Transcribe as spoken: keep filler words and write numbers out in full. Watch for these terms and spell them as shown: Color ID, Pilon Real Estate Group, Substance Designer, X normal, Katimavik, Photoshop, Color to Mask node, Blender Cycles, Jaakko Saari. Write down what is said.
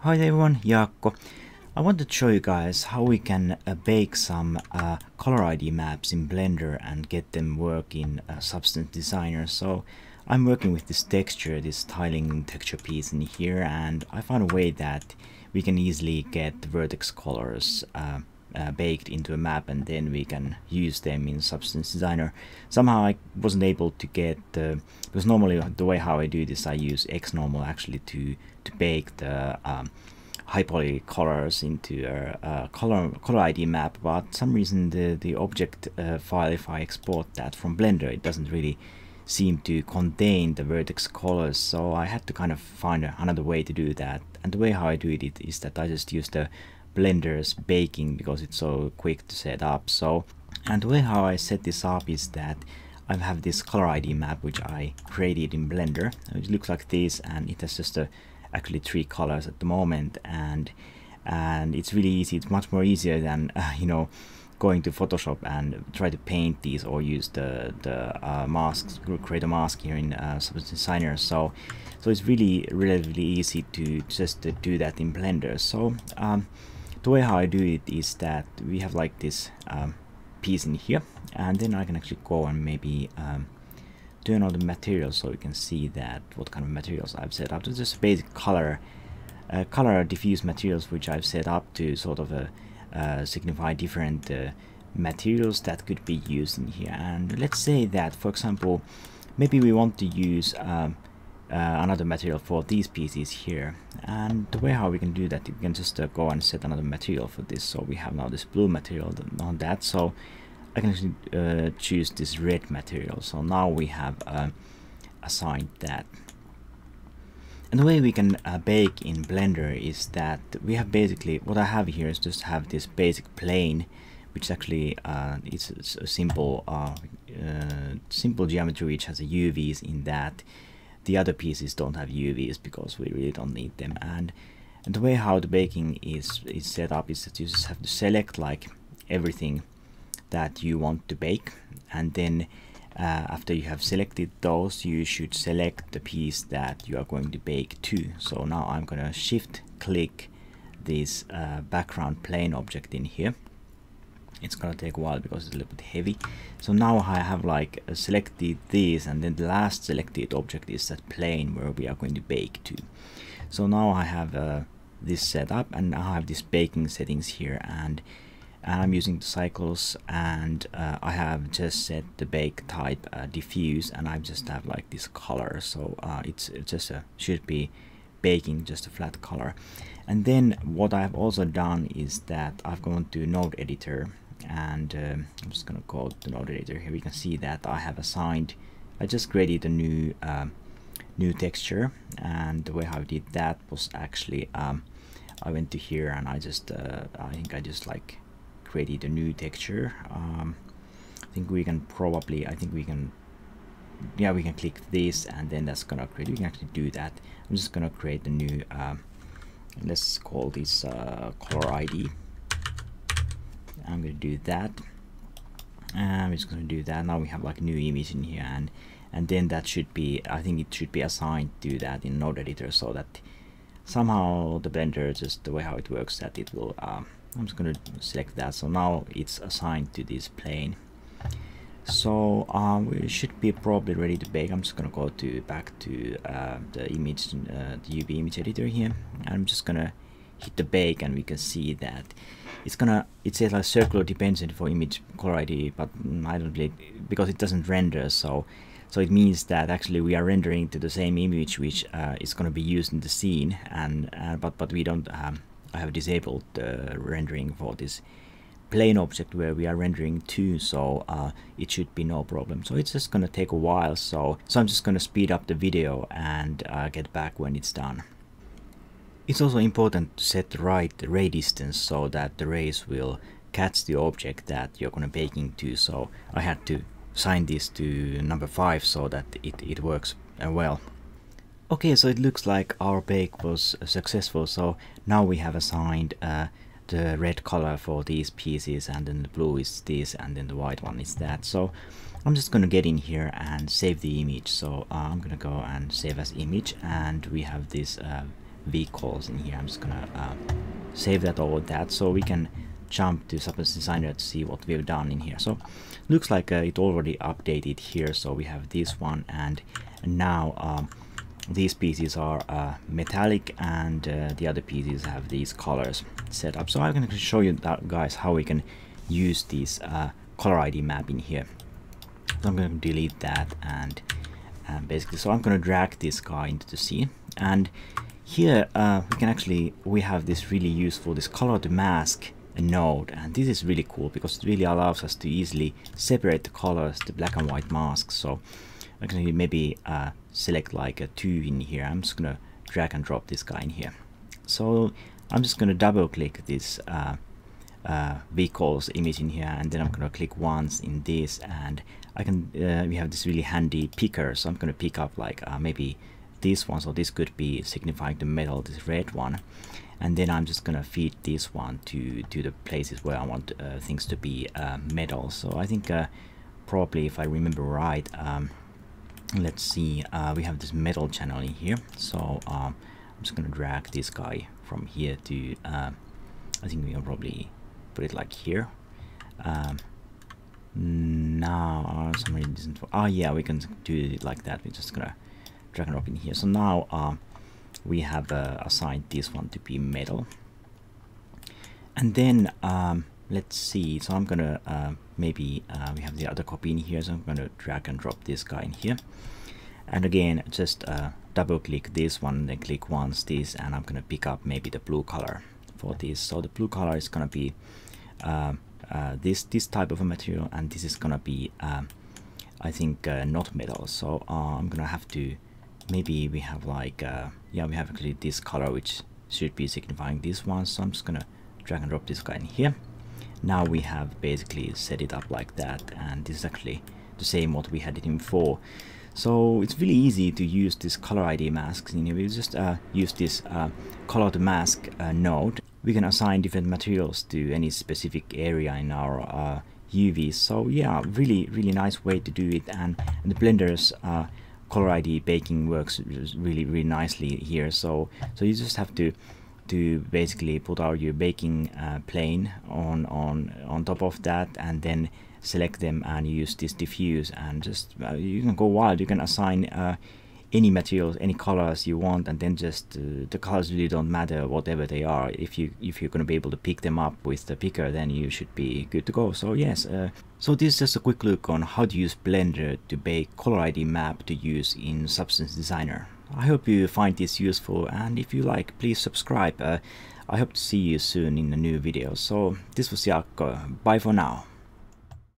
Hi everyone, Jaakko. I want to show you guys how we can uh, bake some uh, color I D maps in Blender and get them work in uh, Substance Designer. So I'm working with this texture, this tiling texture piece in here, and I found a way that we can easily get the vertex colors uh, uh, baked into a map, and then we can use them in Substance Designer. Somehow I wasn't able to get the, because normally the way how I do this, I use X normal actually to to bake the um, high poly colors into a, a color color I D map, but for some reason the the object uh, file, if I export that from Blender, it doesn't really seem to contain the vertex colors. So I had to kind of find a, another way to do that, and the way how I do it, it is that I just use the Blender's baking because it's so quick to set up. So, and the way how I set this up is that I have this color I D map which I created in Blender, which looks like this, and it has just a actually three colors at the moment, and and it's really easy. It's much more easier than uh, you know, going to Photoshop and try to paint these or use the the uh, masks, create a mask here in uh, Substance Designer. So so it's really relatively easy to just to do that in Blender. So um, the way how I do it is that we have like this um, piece in here, and then I can actually go and maybe um, turn on the materials so you can see that what kind of materials I've set up. This is basic color, uh, color diffuse materials which I've set up to sort of uh, uh, signify different uh, materials that could be used in here. And let's say that, for example, maybe we want to use um, uh, another material for these pieces here. And the way how we can do that, you can just uh, go and set another material for this. So we have now this blue material on that. So I can actually uh, choose this red material, so now we have uh, assigned that. And the way we can uh, bake in Blender is that we have basically, what I have here is just have this basic plane, which actually uh, it's, it's a simple, uh, uh, simple geometry which has a U Vs in that. The other pieces don't have U Vs because we really don't need them. And, and the way how the baking is, is set up is that you just have to select like everything that you want to bake, and then uh, after you have selected those, you should select the piece that you are going to bake to. So now I'm gonna shift click this uh, background plane object in here. It's gonna take a while because it's a little bit heavy. So now I have like uh, selected these, and then the last selected object is that plane where we are going to bake to. So now I have uh, this set up, and I have this baking settings here, and and I'm using the cycles, and uh, I have just set the bake type uh, diffuse, and I just have like this color. So uh, it's, it's just a, should be baking just a flat color. And then what I've also done is that I've gone to node editor, and um, I'm just gonna go to node editor. Here we can see that I have assigned, I just created a new uh, new texture, and the way how I did that was actually um, I went to here, and I just uh, I think I just like created a new texture. um, I think we can probably I think we can yeah we can click this, and then that's gonna create, we can actually do that. I'm just gonna create a new uh, let's call this uh, color I D. I'm gonna do that, and I'm just gonna do that. Now we have like new image in here, and and then that should be, I think it should be assigned to that in node editor, so that somehow the Blender, just the way how it works, that it will um, I'm just going to select that. So now it's assigned to this plane. So um, we should be probably ready to bake. I'm just going to go to back to uh, the image, uh, the U V image editor here. I'm just going to hit the bake, and we can see that it's going to, it says like circular dependent for image color I D, but I don't really, because it doesn't render. So so it means that actually we are rendering to the same image which uh, is going to be used in the scene, and uh, but but we don't. Um, I have disabled the uh, rendering for this plane object where we are rendering to, so uh, it should be no problem. So it's just gonna take a while, so so I'm just gonna speed up the video and uh, get back when it's done. It's also important to set the right ray distance so that the rays will catch the object that you're gonna baking to. So I had to assign this to number five so that it, it works uh, well. Okay, so it looks like our bake was successful. So now we have assigned uh, the red color for these pieces, and then the blue is this, and then the white one is that. So I'm just gonna get in here and save the image. So uh, I'm gonna go and save as image, and we have this uh, vehicles in here. I'm just gonna uh, save that over that so we can jump to Substance Designer to see what we've done in here. So looks like uh, it already updated here. So we have this one, and now um, these pieces are uh, metallic, and uh, the other pieces have these colors set up. So I'm going to show you that, guys, how we can use this uh, color I D map in here. So I'm going to delete that, and uh, basically, so I'm going to drag this guy into the scene, and here uh, we can actually we have this really useful this color to mask node, and this is really cool because it really allows us to easily separate the colors, the black and white masks. So I'm gonna maybe uh, select like a two in here. I'm just gonna drag and drop this guy in here. So I'm just gonna double click this uh, uh, vehicles image in here, and then I'm gonna click once in this, and I can uh, we have this really handy picker. So I'm gonna pick up like uh, maybe this one, so this could be signifying the metal, this red one, and then I'm just gonna feed this one to to the places where I want uh, things to be uh, metal. So I think uh, probably, if I remember right, um, let's see, uh, we have this metal channel in here. So um, I'm just gonna drag this guy from here to uh, I think we can probably put it like here. um, now uh, somebody doesn't, oh yeah, we can do it like that. We're just gonna drag and drop in here. So now um, we have uh, assigned this one to be metal, and then um, let's see. So I'm gonna uh, maybe uh, we have the other copy in here, so I'm gonna drag and drop this guy in here, and again just uh, double click this one, then click once this, and I'm gonna pick up maybe the blue color for this. So the blue color is gonna be uh, uh, this this type of a material, and this is gonna be uh, I think uh, not metal. So uh, I'm gonna have to, maybe we have like uh, yeah, we have actually this color which should be signifying this one. So I'm just gonna drag and drop this guy in here. Now we have basically set it up like that, and this is actually the same what we had it in before. So it's really easy to use this color I D masks. You know, we just uh, use this uh, color to mask uh, node. We can assign different materials to any specific area in our uh, U V. So yeah, really really nice way to do it, and, and the Blender's uh, color I D baking works really really nicely here. So so you just have to to basically put out your baking uh, plane on on on top of that, and then select them and use this diffuse, and just uh, you can go wild. You can assign uh, any materials, any colors you want, and then just uh, the colors really don't matter whatever they are. If you if you're going to be able to pick them up with the picker, then you should be good to go. So yes, uh, so this is just a quick look on how to use Blender to bake color I D map to use in Substance Designer. I hope you find this useful, and if you like, please subscribe. uh, I hope to see you soon in a new video. So this was Jaakko, bye for now.